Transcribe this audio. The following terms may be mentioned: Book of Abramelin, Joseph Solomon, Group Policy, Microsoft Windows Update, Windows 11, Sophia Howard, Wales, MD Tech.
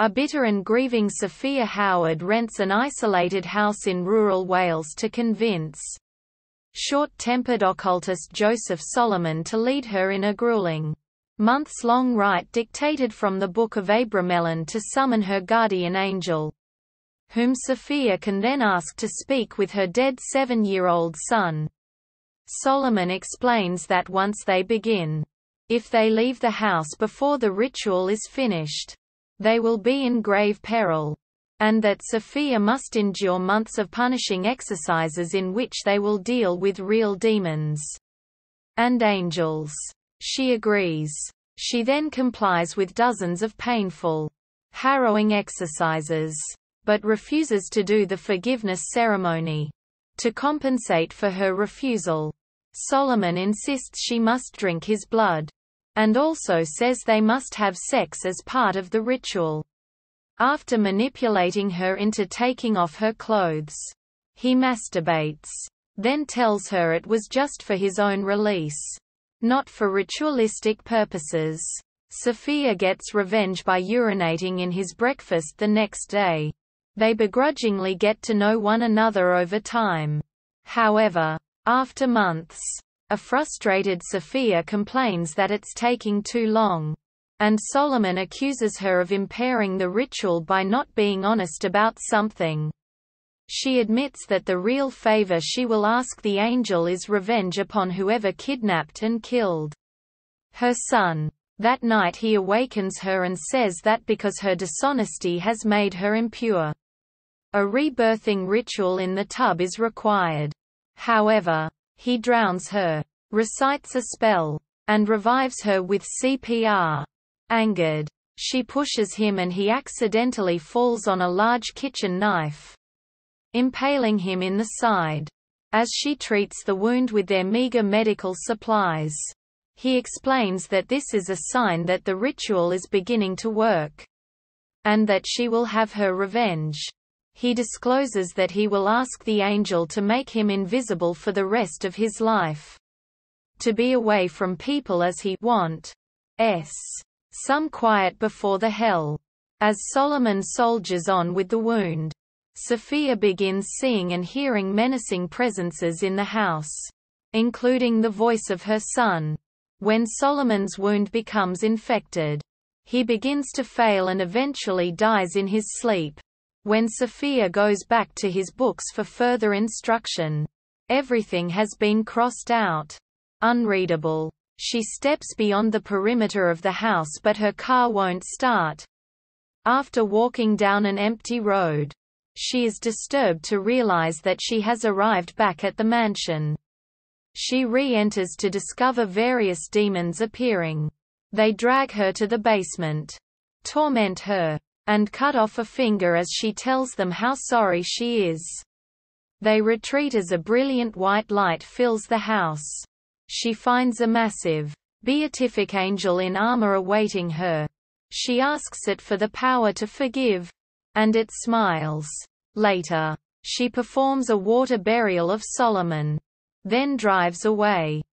A bitter and grieving Sophia Howard rents an isolated house in rural Wales to convince short-tempered occultist Joseph Solomon to lead her in a grueling, months-long rite dictated from the Book of Abramelin to summon her guardian angel, whom Sophia can then ask to speak with her dead 7-year-old son. Solomon explains that once they begin, if they leave the house before the ritual is finished, they will be in grave peril, and that Sophia must endure months of punishing exercises in which they will deal with real demons and angels. She agrees. She then complies with dozens of painful, harrowing exercises, but refuses to do the forgiveness ceremony. To compensate for her refusal, Solomon insists she must drink his blood, and also says they must have sex as part of the ritual. After manipulating her into taking off her clothes, he masturbates, then tells her it was just for his own release, not for ritualistic purposes. Sophia gets revenge by urinating in his breakfast the next day. They begrudgingly get to know one another over time. However, after months, a frustrated Sophia complains that it's taking too long, and Solomon accuses her of impairing the ritual by not being honest about something. She admits that the real favor she will ask the angel is revenge upon whoever kidnapped and killed her son. That night he awakens her and says that because her dishonesty has made her impure, a rebirthing ritual in the tub is required. However, he drowns her, recites a spell, and revives her with CPR. Angered, she pushes him and he accidentally falls on a large kitchen knife, impaling him in the side. As she treats the wound with their meager medical supplies, he explains that this is a sign that the ritual is beginning to work, and that she will have her revenge. He discloses that he will ask the angel to make him invisible for the rest of his life, to be away from people as he wants. Some quiet before the hell. As Solomon soldiers on with the wound, Sophia begins seeing and hearing menacing presences in the house, including the voice of her son. When Solomon's wound becomes infected, he begins to fail and eventually dies in his sleep. When Sophia goes back to his books for further instruction, everything has been crossed out, unreadable. She steps beyond the perimeter of the house, but her car won't start. After walking down an empty road, she is disturbed to realize that she has arrived back at the mansion. She re-enters to discover various demons appearing. They drag her to the basement, torment her, and cut off a finger as she tells them how sorry she is. They retreat as a brilliant white light fills the house. She finds a massive, beatific angel in armor awaiting her. She asks it for the power to forgive, and it smiles. Later, she performs a water burial of Solomon, then drives away.